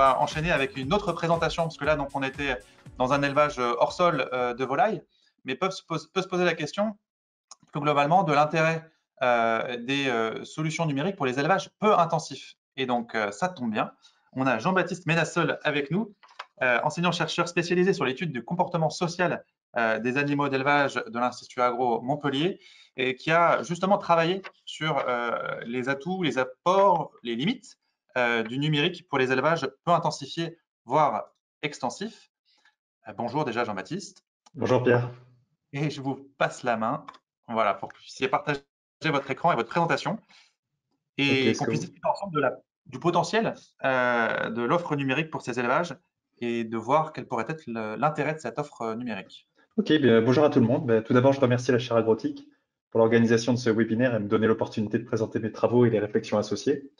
va enchaîner avec une autre présentation, parce que là, donc, on était dans un élevage hors sol de volaille, mais peut se poser la question, plus globalement, de l'intérêt des solutions numériques pour les élevages peu intensifs. Et donc, ça tombe bien. On a Jean-Baptiste Ménassol avec nous, enseignant-chercheur spécialisé sur l'étude du comportement social des animaux d'élevage de l'Institut Agro Montpellier, et qui a justement travaillé sur les atouts, les apports, les limites du numérique pour les élevages peu intensifiés, voire extensifs. Bonjour déjà Jean-Baptiste. Bonjour Pierre. Et je vous passe la main, voilà, pour que vous puissiez partager votre écran et votre présentation, et qu'on puisse discuter ensemble de du potentiel de l'offre numérique pour ces élevages et de voir quel pourrait être l'intérêt de cette offre numérique. Ok, bien, bonjour à tout le monde. Tout d'abord, je remercie la Chaire AgroTIC pour l'organisation de ce webinaire et me donner l'opportunité de présenter mes travaux et les réflexions associées.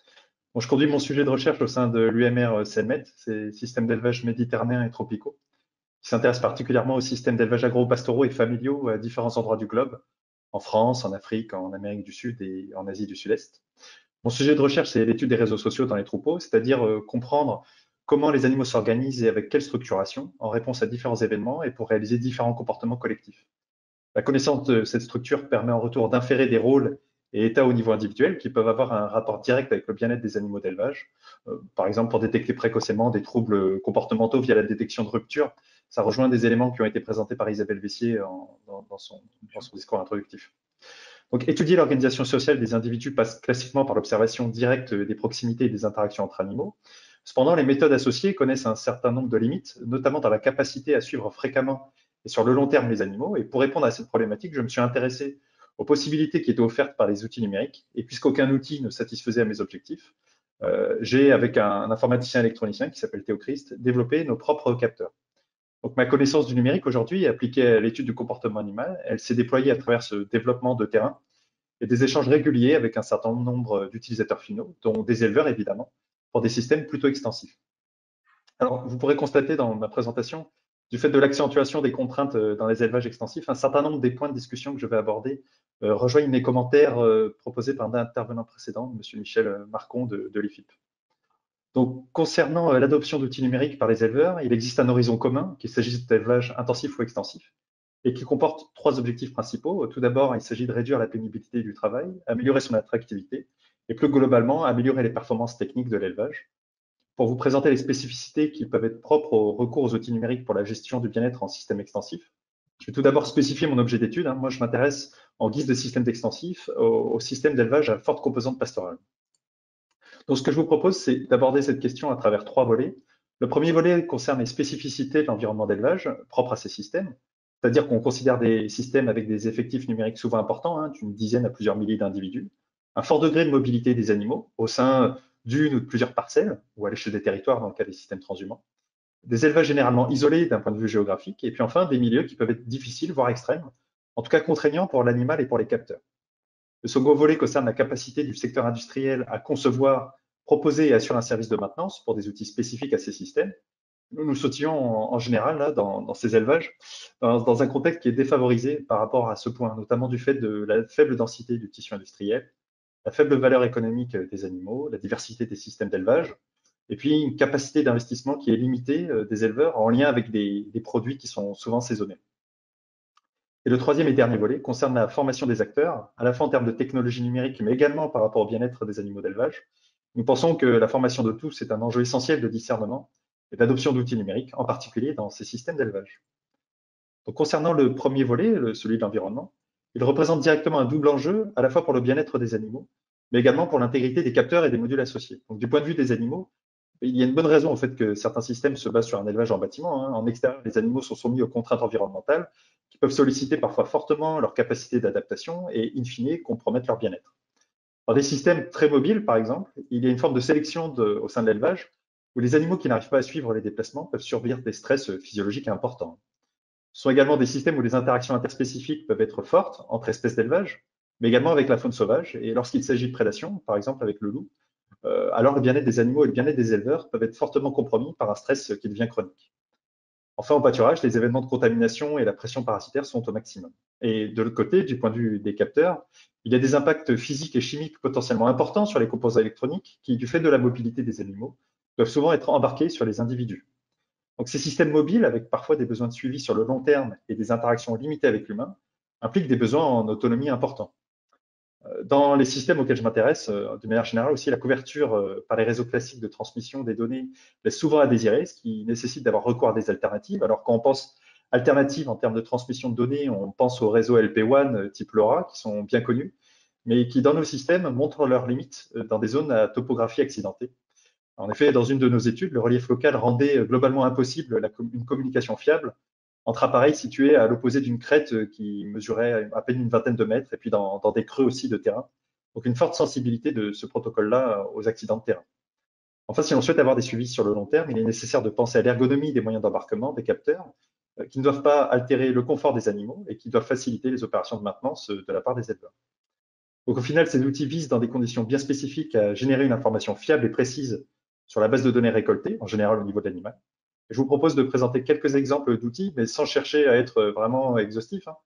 Bon, je conduis mon sujet de recherche au sein de l'UMR CELMET, c'est systèmes d'élevage méditerranéens et tropicaux, qui s'intéresse particulièrement aux systèmes d'élevage agro-pastoraux et familiaux à différents endroits du globe, en France, en Afrique, en Amérique du Sud et en Asie du Sud-Est. Mon sujet de recherche, c'est l'étude des réseaux sociaux dans les troupeaux, c'est-à-dire comprendre comment les animaux s'organisent et avec quelle structuration, en réponse à différents événements et pour réaliser différents comportements collectifs. La connaissance de cette structure permet en retour d'inférer des rôles et états au niveau individuel qui peuvent avoir un rapport direct avec le bien-être des animaux d'élevage. Par exemple, pour détecter précocement des troubles comportementaux via la détection de rupture, ça rejoint des éléments qui ont été présentés par Isabelle Vessier dans son discours introductif. Donc, étudier l'organisation sociale des individus passe classiquement par l'observation directe des proximités et des interactions entre animaux. Cependant, les méthodes associées connaissent un certain nombre de limites, notamment dans la capacité à suivre fréquemment et sur le long terme les animaux. Et pour répondre à cette problématique, je me suis intéressé aux possibilités qui étaient offertes par les outils numériques. Et puisqu'aucun outil ne satisfaisait à mes objectifs, j'ai, avec un informaticien électronicien qui s'appelle Théo Christ, développé nos propres capteurs. Donc, ma connaissance du numérique aujourd'hui, appliquée à l'étude du comportement animal, elle s'est déployée à travers ce développement de terrain et des échanges réguliers avec un certain nombre d'utilisateurs finaux, dont des éleveurs évidemment, pour des systèmes plutôt extensifs. Alors, vous pourrez constater dans ma présentation, du fait de l'accentuation des contraintes dans les élevages extensifs, un certain nombre des points de discussion que je vais aborder rejoignent les commentaires proposés par l'intervenant précédent, M. Michel Marcon de l'IFIP. Donc, concernant l'adoption d'outils numériques par les éleveurs, il existe un horizon commun, qu'il s'agisse d'élevage intensif ou extensif, et qui comporte trois objectifs principaux. Tout d'abord, il s'agit de réduire la pénibilité du travail, améliorer son attractivité, et plus globalement, améliorer les performances techniques de l'élevage. Pour vous présenter les spécificités qui peuvent être propres au recours aux outils numériques pour la gestion du bien-être en système extensif, je vais tout d'abord spécifier mon objet d'étude. Moi, je m'intéresse en guise de système extensif au système d'élevage à forte composante pastorale. Donc, ce que je vous propose, c'est d'aborder cette question à travers trois volets. Le premier volet concerne les spécificités de l'environnement d'élevage propre à ces systèmes, c'est-à-dire qu'on considère des systèmes avec des effectifs numériques souvent importants, d'une dizaine à plusieurs milliers d'individus, un fort degré de mobilité des animaux au sein d'une ou de plusieurs parcelles ou à l'échelle des territoires dans le cas des systèmes transhumants, des élevages généralement isolés d'un point de vue géographique et puis enfin des milieux qui peuvent être difficiles, voire extrêmes, en tout cas contraignants pour l'animal et pour les capteurs. Le second volet concerne la capacité du secteur industriel à concevoir, proposer et assurer un service de maintenance pour des outils spécifiques à ces systèmes. Nous nous sautions en général là, dans ces élevages dans un contexte qui est défavorisé par rapport à ce point, notamment du fait de la faible densité du tissu industriel, la faible valeur économique des animaux, la diversité des systèmes d'élevage, et puis une capacité d'investissement qui est limitée des éleveurs en lien avec des produits qui sont souvent saisonnés. Et le troisième et dernier volet concerne la formation des acteurs, à la fois en termes de technologie numérique, mais également par rapport au bien-être des animaux d'élevage. Nous pensons que la formation de tous est un enjeu essentiel de discernement et d'adoption d'outils numériques, en particulier dans ces systèmes d'élevage. Donc, concernant le premier volet, celui de l'environnement, il représente directement un double enjeu, à la fois pour le bien-être des animaux, mais également pour l'intégrité des capteurs et des modules associés. Donc, du point de vue des animaux, il y a une bonne raison au fait que certains systèmes se basent sur un élevage en bâtiment. En extérieur, les animaux sont soumis aux contraintes environnementales qui peuvent solliciter parfois fortement leur capacité d'adaptation et, in fine, compromettre leur bien-être. Dans des systèmes très mobiles, par exemple, il y a une forme de sélection au sein de l'élevage où les animaux qui n'arrivent pas à suivre les déplacements peuvent subir des stress physiologiques importants. Ce sont également des systèmes où les interactions interspécifiques peuvent être fortes entre espèces d'élevage, mais également avec la faune sauvage. Et lorsqu'il s'agit de prédation, par exemple avec le loup, alors le bien-être des animaux et le bien-être des éleveurs peuvent être fortement compromis par un stress qui devient chronique. Enfin, au pâturage, les événements de contamination et la pression parasitaire sont au maximum. Et de l'autre côté, du point de vue des capteurs, il y a des impacts physiques et chimiques potentiellement importants sur les composants électroniques qui, du fait de la mobilité des animaux, doivent souvent être embarqués sur les individus. Donc, ces systèmes mobiles, avec parfois des besoins de suivi sur le long terme et des interactions limitées avec l'humain, impliquent des besoins en autonomie importants. Dans les systèmes auxquels je m'intéresse, de manière générale aussi, la couverture par les réseaux classiques de transmission des données laisse souvent à désirer, ce qui nécessite d'avoir recours à des alternatives. Alors, quand on pense alternatives en termes de transmission de données, on pense aux réseaux LP1 type LoRa, qui sont bien connus, mais qui, dans nos systèmes, montrent leurs limites dans des zones à topographie accidentée. En effet, dans une de nos études, le relief local rendait globalement impossible une communication fiable entre appareils situés à l'opposé d'une crête qui mesurait à peine une vingtaine de mètres, et puis dans des creux aussi de terrain. Donc, une forte sensibilité de ce protocole-là aux accidents de terrain. Enfin, si on souhaite avoir des suivis sur le long terme, il est nécessaire de penser à l'ergonomie des moyens d'embarquement, des capteurs, qui ne doivent pas altérer le confort des animaux et qui doivent faciliter les opérations de maintenance de la part des éleveurs. Donc, au final, ces outils visent dans des conditions bien spécifiques à générer une information fiable et précise sur la base de données récoltées, en général au niveau de l'animal. Je vous propose de présenter quelques exemples d'outils, mais sans chercher à être vraiment exhaustif, hein,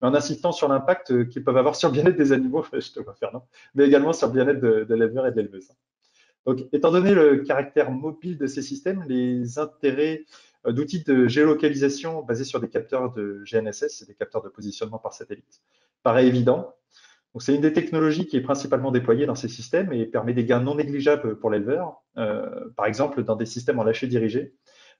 mais en insistant sur l'impact qu'ils peuvent avoir sur le bien-être des animaux, je te vois, Fernand, mais également sur le bien-être de l'éleveur et de l'éleveuse. Donc, étant donné le caractère mobile de ces systèmes, les intérêts d'outils de géolocalisation basés sur des capteurs de GNSS et des capteurs de positionnement par satellite paraît évident. C'est une des technologies qui est principalement déployée dans ces systèmes et permet des gains non négligeables pour l'éleveur. Par exemple, dans des systèmes en lâcher dirigé,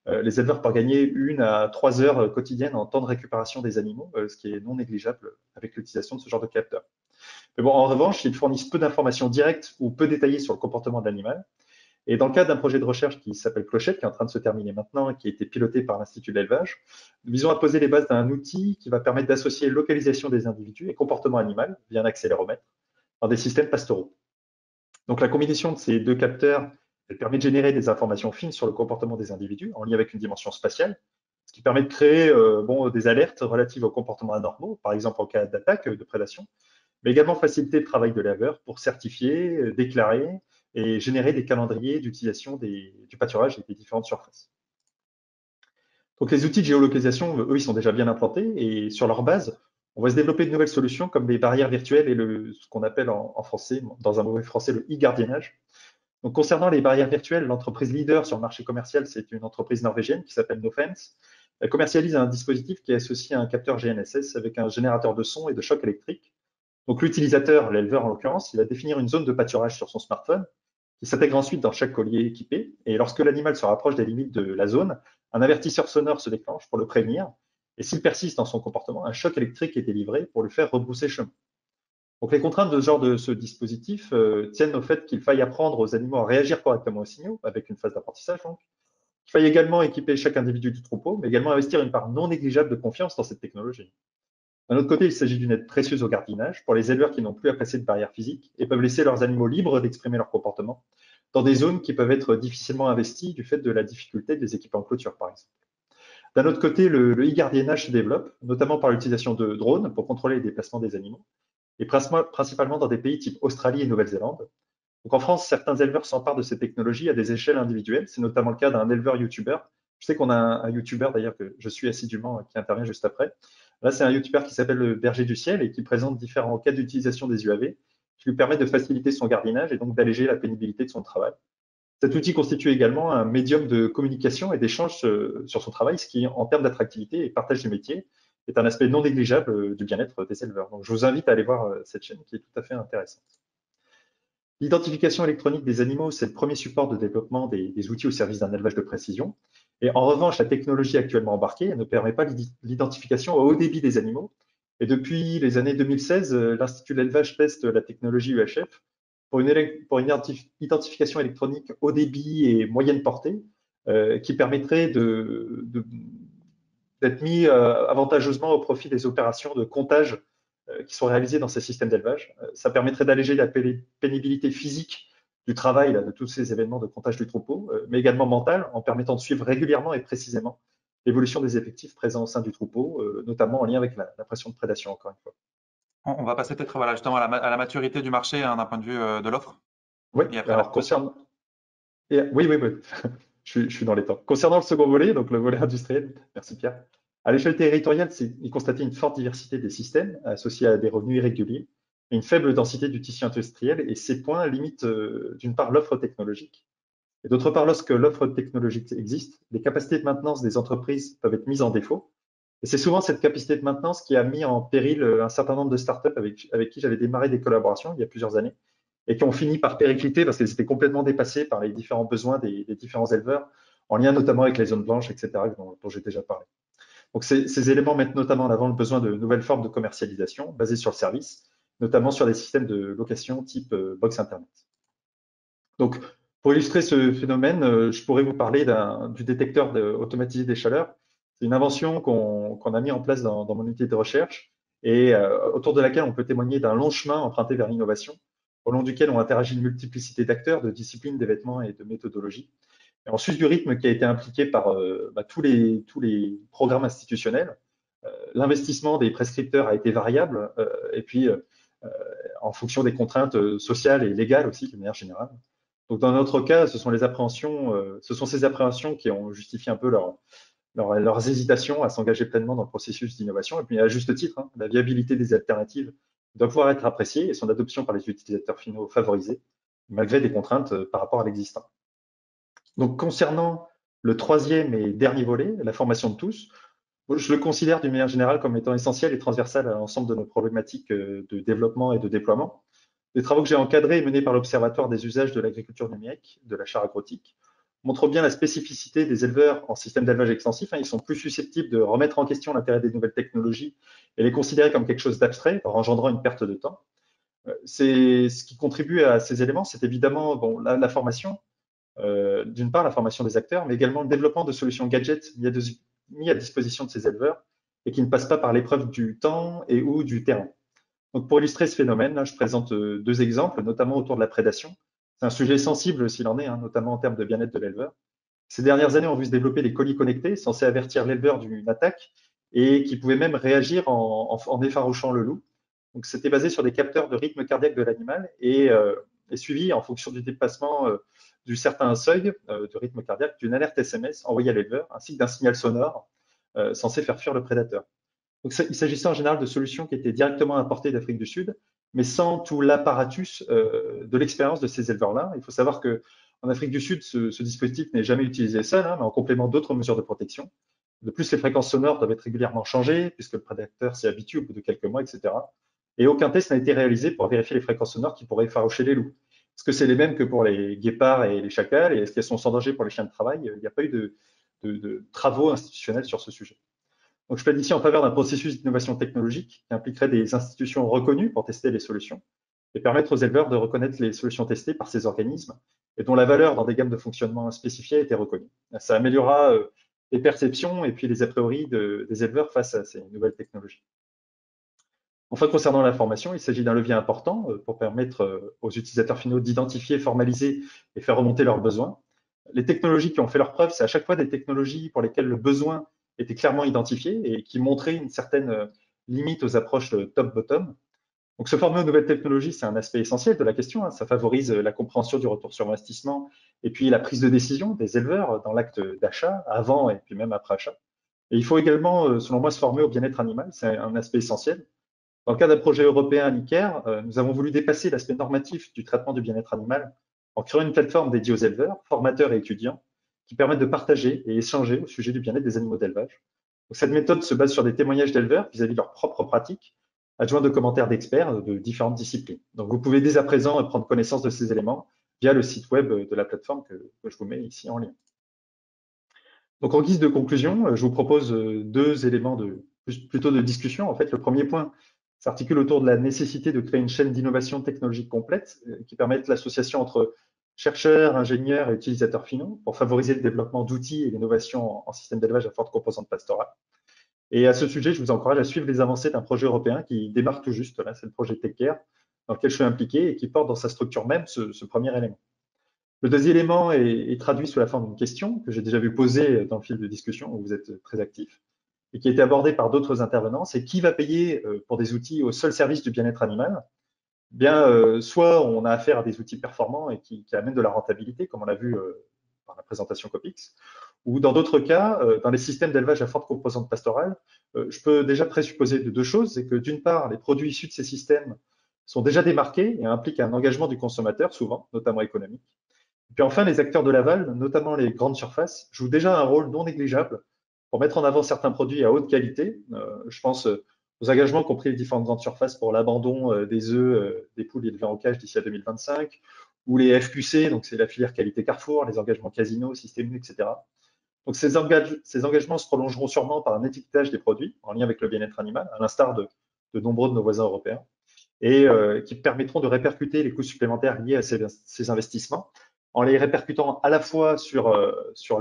les éleveurs peuvent gagner 1 à 3 heures quotidiennes en temps de récupération des animaux, ce qui est non négligeable avec l'utilisation de ce genre de capteurs. Mais bon, en revanche, ils fournissent peu d'informations directes ou peu détaillées sur le comportement de l'animal. Et dans le cadre d'un projet de recherche qui s'appelle Clochette, qui est en train de se terminer maintenant et qui a été piloté par l'Institut de l'élevage, nous visons à poser les bases d'un outil qui va permettre d'associer localisation des individus et comportement animal via un accéléromètre dans des systèmes pastoraux. Donc, la combinaison de ces deux capteurs, elle permet de générer des informations fines sur le comportement des individus en lien avec une dimension spatiale, ce qui permet de créer des alertes relatives aux comportements anormaux, par exemple en cas d'attaque, de prédation, mais également faciliter le travail de l'éleveur pour certifier, déclarer et générer des calendriers d'utilisation du pâturage et des différentes surfaces. Donc, les outils de géolocalisation, eux, ils sont déjà bien implantés et sur leur base, on va se développer de nouvelles solutions comme les barrières virtuelles et ce qu'on appelle en français, dans un mauvais français, le e-gardiennage. Donc, concernant les barrières virtuelles, l'entreprise leader sur le marché commercial, c'est une entreprise norvégienne qui s'appelle NoFence. Elle commercialise un dispositif qui associe un capteur GNSS avec un générateur de son et de choc électrique. Donc, l'utilisateur, l'éleveur en l'occurrence, il va définir une zone de pâturage sur son smartphone qui s'intègre ensuite dans chaque collier équipé. Et lorsque l'animal se rapproche des limites de la zone, un avertisseur sonore se déclenche pour le prévenir. Et s'il persiste dans son comportement, un choc électrique est délivré pour lui faire rebrousser chemin. Donc, les contraintes de ce genre de ce dispositif tiennent au fait qu'il faille apprendre aux animaux à réagir correctement aux signaux, avec une phase d'apprentissage donc. Il faille également équiper chaque individu du troupeau, mais également investir une part non négligeable de confiance dans cette technologie. D'un autre côté, il s'agit d'une aide précieuse au gardiennage pour les éleveurs qui n'ont plus à passer de barrières physiques et peuvent laisser leurs animaux libres d'exprimer leur comportement dans des zones qui peuvent être difficilement investies du fait de la difficulté des équipes en clôture, par exemple. D'un autre côté, le e-gardiennage se développe, notamment par l'utilisation de drones pour contrôler les déplacements des animaux, et principalement dans des pays type Australie et Nouvelle-Zélande. Donc, en France, certains éleveurs s'emparent de ces technologies à des échelles individuelles. C'est notamment le cas d'un éleveur youtubeur. Je sais qu'on a un youtubeur d'ailleurs que je suis assidûment qui intervient juste après. Là, c'est un youtubeur qui s'appelle le Berger du Ciel et qui présente différents cas d'utilisation des UAV qui lui permet de faciliter son gardiennage et donc d'alléger la pénibilité de son travail. Cet outil constitue également un médium de communication et d'échange sur son travail, ce qui, en termes d'attractivité et partage du métier, est un aspect non négligeable du bien-être des éleveurs. Donc, je vous invite à aller voir cette chaîne qui est tout à fait intéressante. L'identification électronique des animaux, c'est le premier support de développement des outils au service d'un élevage de précision. Et en revanche, la technologie actuellement embarquée ne permet pas l'identification au haut débit des animaux. Et depuis les années 2016, l'Institut de l'élevage teste la technologie UHF pour une identification électronique haut débit et moyenne portée qui permettrait d'être mis avantageusement au profit des opérations de comptage qui sont réalisées dans ces systèmes d'élevage. Ça permettrait d'alléger la pénibilité physique du travail de tous ces événements de comptage du troupeau, mais également mentale, en permettant de suivre régulièrement et précisément l'évolution des effectifs présents au sein du troupeau, notamment en lien avec la pression de prédation, encore une fois. On va passer peut-être justement à la maturité du marché, hein, d'un point de vue de l'offre. Oui, et après, alors oui. Je suis dans les temps. Concernant le second volet, donc le volet industriel, merci Pierre. À l'échelle territoriale, il constatait une forte diversité des systèmes associés à des revenus irréguliers et une faible densité du tissu industriel. Et ces points limitent d'une part l'offre technologique Et d'autre part, lorsque l'offre technologique existe, les capacités de maintenance des entreprises peuvent être mises en défaut. Et c'est souvent cette capacité de maintenance qui a mis en péril un certain nombre de startups avec qui j'avais démarré des collaborations il y a plusieurs années et qui ont fini par péricliter parce qu'elles étaient complètement dépassées par les différents besoins des différents éleveurs, en lien notamment avec les zones blanches, etc., dont j'ai déjà parlé. Donc, ces éléments mettent notamment en avant le besoin de nouvelles formes de commercialisation basées sur le service, notamment sur des systèmes de location type box Internet. Donc, pour illustrer ce phénomène, je pourrais vous parler du détecteur automatisé des chaleurs. C'est une invention qu'on a mis en place dans mon unité de recherche et autour de laquelle on peut témoigner d'un long chemin emprunté vers l'innovation, au long duquel on interagit une multiplicité d'acteurs, de disciplines, d'événements et de méthodologies. Et en sus du rythme qui a été impliqué par tous les programmes institutionnels, l'investissement des prescripteurs a été variable et puis en fonction des contraintes sociales et légales aussi, de manière générale. Donc, dans notre cas, ce sont ces appréhensions qui ont justifié un peu leurs hésitations à s'engager pleinement dans le processus d'innovation. Et puis, à juste titre, hein, la viabilité des alternatives doit pouvoir être appréciée et son adoption par les utilisateurs finaux favorisée, malgré des contraintes par rapport à l'existant. Donc, concernant le troisième et dernier volet, la formation de tous, je le considère d'une manière générale comme étant essentiel et transversal à l'ensemble de nos problématiques de développement et de déploiement. Les travaux que j'ai encadrés et menés par l'Observatoire des usages de l'agriculture numérique, de la Chaire AgroTIC, montrent bien la spécificité des éleveurs en système d'élevage extensif. Ils sont plus susceptibles de remettre en question l'intérêt des nouvelles technologies et les considérer comme quelque chose d'abstrait, engendrant une perte de temps. Ce qui contribue à ces éléments, c'est évidemment la formation. D'une part, la formation des acteurs, mais également le développement de solutions gadgets mis à disposition de ces éleveurs et qui ne passent pas par l'épreuve du temps et ou du terrain. Donc, pour illustrer ce phénomène, là, je présente deux exemples, notamment autour de la prédation. C'est un sujet sensible s'il en est, hein, notamment en termes de bien-être de l'éleveur. Ces dernières années, on a vu se développer des colis connectés censés avertir l'éleveur d'une attaque et qui pouvaient même réagir en effarouchant le loup. Donc, c'était basé sur des capteurs de rythme cardiaque de l'animal et suivi en fonction du dépassement du certain seuil de rythme cardiaque d'une alerte SMS envoyée à l'éleveur, ainsi que d'un signal sonore censé faire fuir le prédateur. Donc, il s'agissait en général de solutions qui étaient directement importées d'Afrique du Sud, mais sans tout l'apparatus de l'expérience de ces éleveurs-là. Il faut savoir qu'en Afrique du Sud, ce dispositif n'est jamais utilisé seul, hein, mais en complément d'autres mesures de protection. De plus, les fréquences sonores doivent être régulièrement changées, puisque le prédateur s'y habitue au bout de quelques mois, etc. Et aucun test n'a été réalisé pour vérifier les fréquences sonores qui pourraient effaroucher les loups. Est-ce que c'est les mêmes que pour les guépards et les chacals? Et est-ce qu'elles sont sans danger pour les chiens de travail? Il n'y a pas eu de travaux institutionnels sur ce sujet. Donc, je plaide ici en faveur d'un processus d'innovation technologique qui impliquerait des institutions reconnues pour tester les solutions et permettre aux éleveurs de reconnaître les solutions testées par ces organismes et dont la valeur dans des gammes de fonctionnement spécifiées a été reconnue. Ça améliorera les perceptions et puis les a priori des éleveurs face à ces nouvelles technologies. Enfin, concernant la formation, il s'agit d'un levier important pour permettre aux utilisateurs finaux d'identifier, formaliser et faire remonter leurs besoins. Les technologies qui ont fait leur preuve, c'est à chaque fois des technologies pour lesquelles le besoin était clairement identifié et qui montraient une certaine limite aux approches top-bottom. Donc, se former aux nouvelles technologies, c'est un aspect essentiel de la question. Ça favorise la compréhension du retour sur investissement et puis la prise de décision des éleveurs dans l'acte d'achat, avant et puis même après achat. Et il faut également, selon moi, se former au bien-être animal. C'est un aspect essentiel. Dans le cadre d'un projet européen Anicare, nous avons voulu dépasser l'aspect normatif du traitement du bien-être animal en créant une plateforme dédiée aux éleveurs, formateurs et étudiants qui permettent de partager et échanger au sujet du bien-être des animaux d'élevage. Cette méthode se base sur des témoignages d'éleveurs vis-à-vis de leurs propres pratiques, adjoints de commentaires d'experts de différentes disciplines. Donc, vous pouvez dès à présent prendre connaissance de ces éléments via le site web de la plateforme que je vous mets ici en lien. Donc, en guise de conclusion, je vous propose deux éléments plutôt de discussion. En fait, le premier point s'articule autour de la nécessité de créer une chaîne d'innovation technologique complète qui permette l'association entre chercheurs, ingénieurs et utilisateurs finaux pour favoriser le développement d'outils et l'innovation en système d'élevage à forte composante pastorale. Et à ce sujet, je vous encourage à suivre les avancées d'un projet européen qui démarre tout juste, là, c'est le projet TechCare, dans lequel je suis impliqué et qui porte dans sa structure même ce premier élément. Le deuxième élément est traduit sous la forme d'une question que j'ai déjà vu posée dans le fil de discussion où vous êtes très actifs, et qui a été abordé par d'autres intervenants, c'est qui va payer pour des outils au seul service du bien-être animal? Bien, soit on a affaire à des outils performants et qui amènent de la rentabilité, comme on l'a vu par la présentation Copix, ou dans d'autres cas, dans les systèmes d'élevage à forte composante pastorale, je peux déjà présupposer de deux choses, c'est que d'une part, les produits issus de ces systèmes sont déjà démarqués et impliquent un engagement du consommateur, souvent, notamment économique, Puis enfin, les acteurs de l'aval, notamment les grandes surfaces, jouent déjà un rôle non négligeable pour mettre en avant certains produits à haute qualité. Je pense aux engagements qu'ont pris les différentes grandes surfaces pour l'abandon des œufs, des poules élevées en cage d'ici à 2025, ou les FQC, donc c'est la filière qualité Carrefour, les engagements Casino, Système U, etc. Donc ces engagements se prolongeront sûrement par un étiquetage des produits en lien avec le bien-être animal, à l'instar de nombreux de nos voisins européens, et qui permettront de répercuter les coûts supplémentaires liés à ces investissements, en les répercutant à la fois sur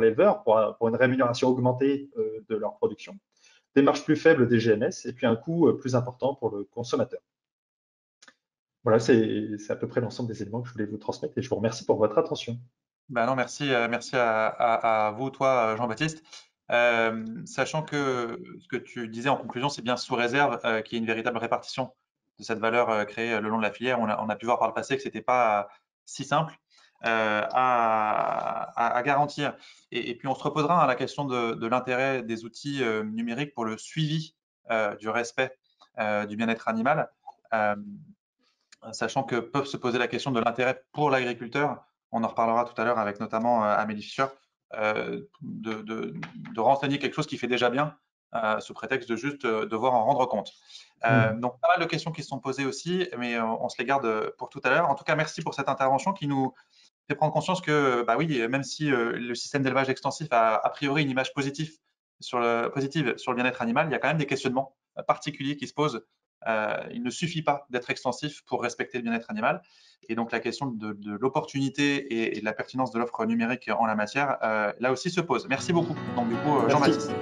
l'éleveur pour une rémunération augmentée de leur production, des marges plus faibles des GMS, et puis un coût plus important pour le consommateur. Voilà, c'est à peu près l'ensemble des éléments que je voulais vous transmettre, et je vous remercie pour votre attention. Ben non, merci à vous, toi, Jean-Baptiste. Sachant que ce que tu disais en conclusion, c'est bien sous réserve qu'il y ait une véritable répartition de cette valeur créée le long de la filière. On a pu voir par le passé que ce n'était pas si simple à garantir. Et puis, on se reposera à la question de l'intérêt des outils numériques pour le suivi du respect du bien-être animal, sachant que peuvent se poser la question de l'intérêt pour l'agriculteur. On en reparlera tout à l'heure avec notamment Amélie Fischer, de renseigner quelque chose qui fait déjà bien sous prétexte de juste devoir en rendre compte. Donc, pas mal de questions qui se sont posées aussi, mais on se les garde pour tout à l'heure. En tout cas, merci pour cette intervention qui nous fait prendre conscience que, bah oui, même si le système d'élevage extensif a priori une image positive sur le bien-être animal, il y a quand même des questionnements particuliers qui se posent. Il ne suffit pas d'être extensif pour respecter le bien-être animal. Et donc, la question de l'opportunité et de la pertinence de l'offre numérique en la matière, là aussi, se pose. Merci beaucoup. Donc, du coup, Jean-Baptiste.